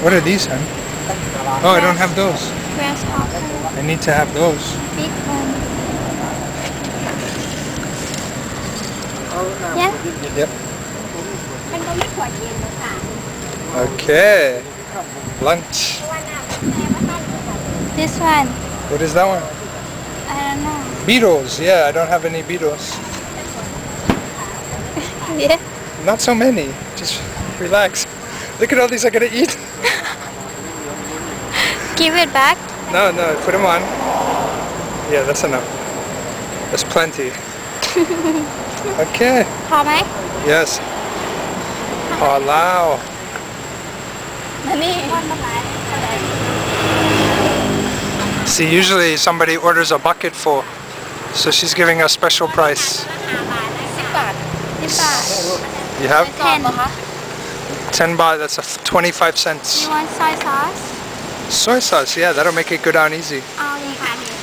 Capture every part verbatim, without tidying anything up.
What are these, hun? Oh, I don't have those. Grasshopper. I need to have those. Big one. Yeah? Yep. Okay. Lunch. This one. What is that one? I don't know. Beetles. Yeah, I don't have any beetles. Yeah. Not so many. Just relax. Look at all these I'm gonna eat. Give it back? No, no, put them on. Yeah, that's enough. That's plenty. Okay. Halai? Yes. Halal. See, usually somebody orders a bucket full, so she's giving a special price. You have? ten baht, that's a twenty-five cents. You want soy sauce? Soy sauce, yeah, that'll make it go down easy. Oh, yeah.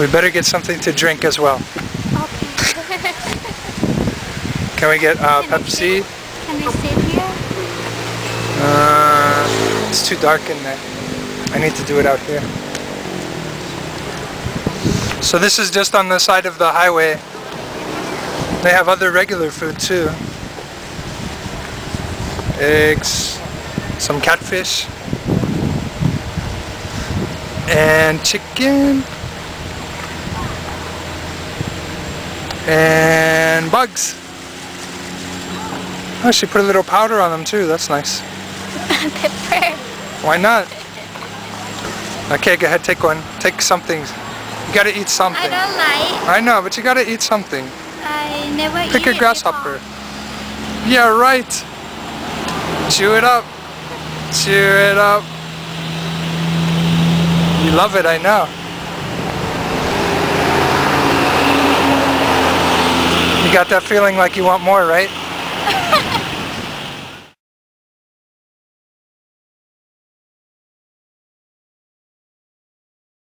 We better get something to drink as well. Okay. Can we get uh, Can Pepsi? I Can we sit here? Uh, it's too dark in there. I need to do it out here. So this is just on the side of the highway. They have other regular food too. Eggs, some catfish, and chicken, and bugs. Oh, she put a little powder on them too, that's nice. Pepper. Why not? Okay, go ahead, take one. Take something. You gotta eat something. I don't like. I know, but you gotta eat something. I never eat. Pick a grasshopper. Yeah, right. Chew it up. Chew it up. You love it, I know. You got that feeling like you want more, right?